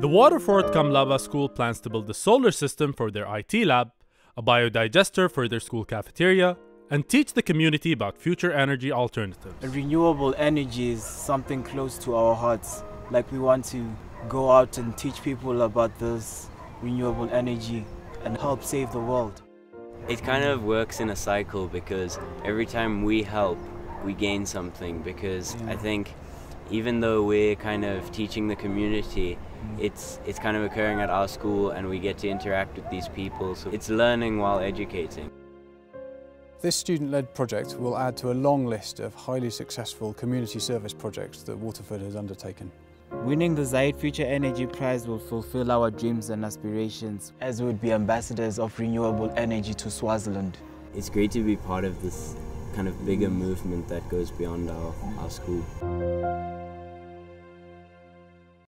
The Waterford Kamhlaba School plans to build a solar system for their IT lab, a biodigester for their school cafeteria, and teach the community about future energy alternatives. Renewable energy is something close to our hearts. Like, we want to go out and teach people about this renewable energy and help save the world. It kind of works in a cycle, because every time we help, we gain something, because I think even though we're kind of teaching the community, it's kind of occurring at our school, and we get to interact with these people, so it's learning while educating. This student-led project will add to a long list of highly successful community service projects that Waterford has undertaken. Winning the Zayed Future Energy Prize will fulfill our dreams and aspirations, as we would be ambassadors of renewable energy to Swaziland. It's great to be part of this kind of bigger movement that goes beyond our school.